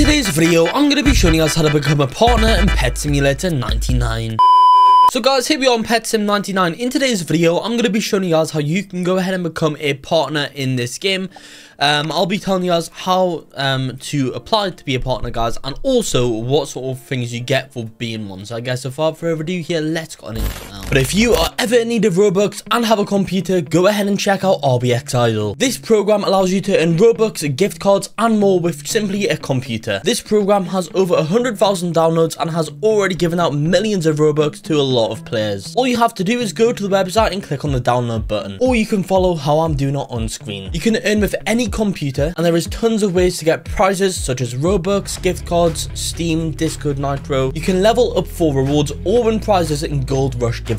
today's video, I'm going to be showing you guys how to become a partner in Pet Simulator 99. So guys, here we are on Pet Sim 99. In today's video, I'm going to be showing you guys how you can go ahead and become a partner in this game. I'll be telling you guys how to apply to be a partner, guys, and also what sort of things you get for being one. So I guess without further ado here, let's get on into it now. But if you are ever in need of Robux and have a computer, go ahead and check out rbxidle. This program allows you to earn Robux, gift cards, and more with simply a computer. This program has over 100,000 downloads and has already given out millions of Robux to a lot of players. All you have to do is go to the website and click on the download button, or you can follow how I'm doing it on screen. You can earn with any computer, and there is tons of ways to get prizes such as Robux, gift cards, Steam, Discord, Nitro. You can level up for rewards or win prizes in Gold Rush giveaways.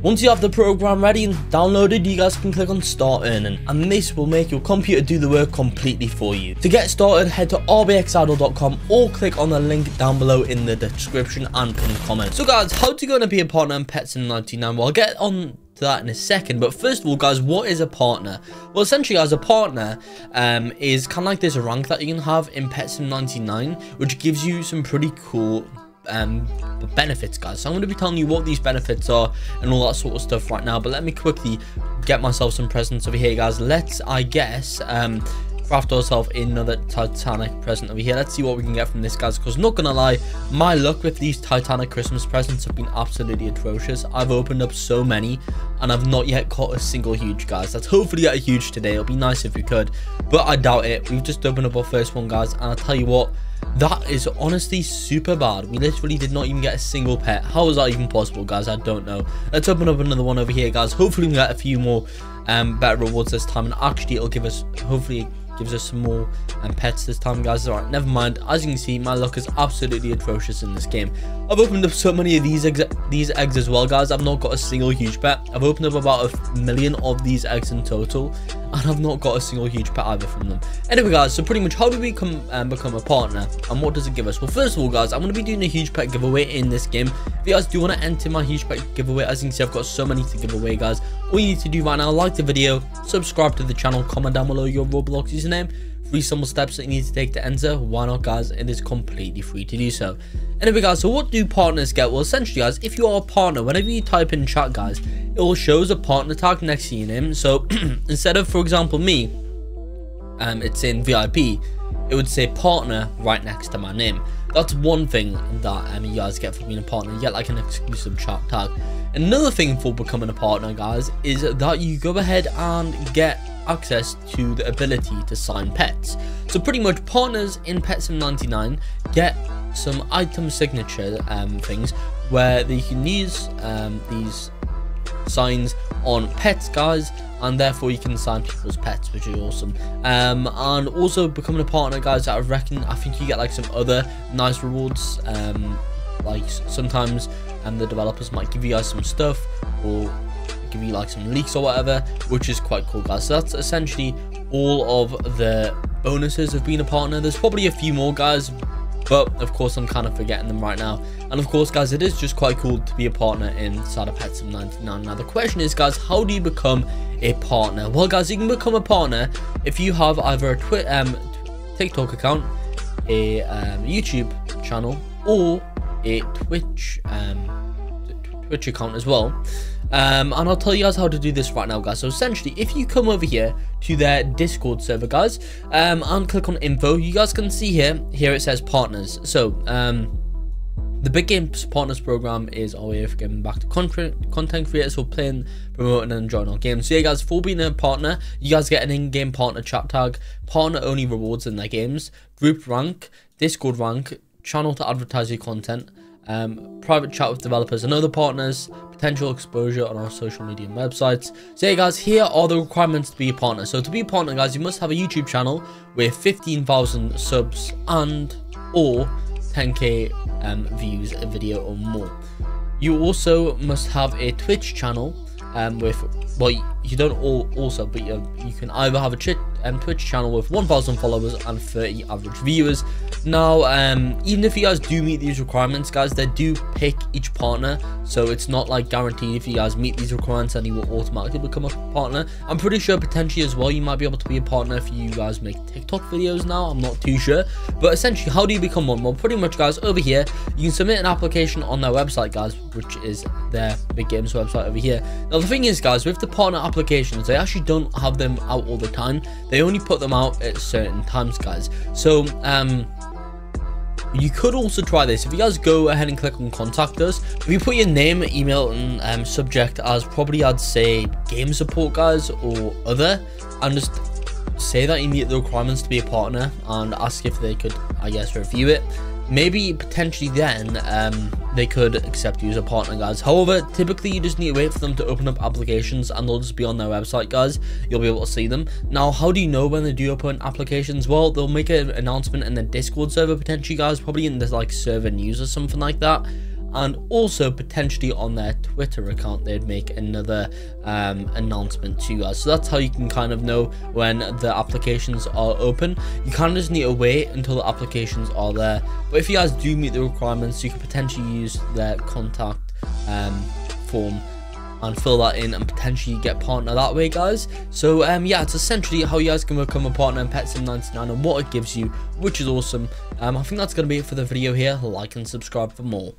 Once you have the program ready and downloaded, you guys can click on start earning, and this will make your computer do the work completely for you. To get started, head to rbxidle.com or click on the link down below in the description and pinned comment. So guys, how to go and be a partner in Pet Sim 99? Well, I'll get on to that in a second, but first of all, guys, what is a partner? Well, essentially, guys, a partner is kind of like this rank that you can have in Pet Sim 99, which gives you some pretty cool benefits, guys. So I'm going to be telling you what these benefits are and all that sort of stuff right now, but let me quickly get myself some presents over here, guys. Let's, I guess, craft ourselves another Titanic present over here. Let's see what we can get from this, guys, because not gonna lie, my luck with these Titanic Christmas presents have been absolutely atrocious. I've opened up so many and I've not yet caught a single huge, guys. Let's hopefully get a huge today. It'll be nice if we could, but I doubt it. We've just opened up our first one, guys, and I'll tell you what, that is honestly super bad. We literally did not even get a single pet. How is that even possible, guys? I don't know. Let's open up another one over here, guys. Hopefully we get a few more better rewards this time, and actually it'll give us, hopefully gives us some more pets this time, guys. All right, never mind. As you can see, my luck is absolutely atrocious in this game. I've opened up so many of these eggs as well, guys. I've not got a single huge pet. I've opened up about a million of these eggs in total, and I've not got a single huge pet either from them. Anyway, guys, so pretty much how do we become a partner, and what does it give us? Well, first of all, guys, I'm going to be doing a huge pet giveaway in this game. If you guys do want to enter my huge pet giveaway, as you can see, I've got so many to give away, guys. All you need to do right now, like the video, subscribe to the channel, comment down below your Roblox username, three simple steps that you need to take to enter. Why not, guys? It is completely free to do so. Anyway, guys, so what do partners get? Well, essentially, guys, if you are a partner, whenever you type in chat, guys, it will shows a partner tag next to your name. So instead of, for example, me, it's in VIP, it would say partner right next to my name. That's one thing that you guys get for being a partner. You get like an exclusive chat tag. Another thing for becoming a partner, guys, is that you go ahead and get access to the ability to sign pets. So pretty much partners in Pet Sim 99 get some item signature things where they can use these signs on pets, guys, and therefore you can sign people's pets, which is awesome. And also becoming a partner, guys, I reckon I think you get like some other nice rewards, like sometimes the developers might give you guys some stuff or give you like some leaks or whatever, which is quite cool, guys. So that's essentially all of the bonuses of being a partner. There's probably a few more, guys, but of course I'm kind of forgetting them right now. And of course, guys, it is just quite cool to be a partner inside of Pet Sim 99. Now the question is, guys, how do you become a partner? Well, guys, you can become a partner if you have either a TikTok account, a YouTube channel, or a Twitch account as well. And I'll tell you guys how to do this right now, guys. So essentially, if you come over here to their Discord server, guys, and click on info, you guys can see here it says partners. So the Big Games Partners Program is our way of giving back to content creators for playing, promoting, and enjoying our game. So yeah, guys, for being a partner, you guys get an in-game partner chat tag, partner-only rewards in their games, group rank, Discord rank, channel to advertise your content, private chat with developers and other partners, potential exposure on our social media and websites. So yeah, guys, here are the requirements to be a partner. So to be a partner, guys, you must have a YouTube channel with 15,000 subs and or 10k views a video or more. You also must have a Twitch channel with, well, you don't all also, but you can either have a Twitch channel with 1,000 followers and 30 average viewers. Now, even if you guys do meet these requirements, guys, they do pick each partner, so it's not like guaranteed if you guys meet these requirements and you will automatically become a partner. I'm pretty sure potentially as well you might be able to be a partner if you guys make TikTok videos now, I'm not too sure. But essentially, how do you become one? Well, pretty much, guys, over here you can submit an application on their website, guys, which is their Big Games website over here. Now the thing is, guys, with the partner applications, they actually don't have them out all the time. They only put them out at certain times, guys. So you could also try this. If you guys go ahead and click on contact us, if you put your name, email, and subject as probably, I'd say, game support, guys, or other, and just say that you meet the requirements to be a partner and ask if they could, I guess, review it. Maybe potentially then they could accept you as a partner, guys. However, typically you just need to wait for them to open up applications and they'll just be on their website, guys. You'll be able to see them. Now, how do you know when they do open applications? Well, they'll make an announcement in the Discord server potentially, guys, probably in this like server news or something like that. And also potentially on their Twitter account they'd make another announcement to you guys. So that's how you can kind of know when the applications are open. You kind of just need to wait until the applications are there. But if you guys do meet the requirements, you could potentially use their contact form and fill that in and potentially get partner that way, guys. So yeah, it's essentially how you guys can become a partner in Pet Sim 99 and what it gives you, which is awesome. I think that's going to be it for the video here. Like and subscribe for more.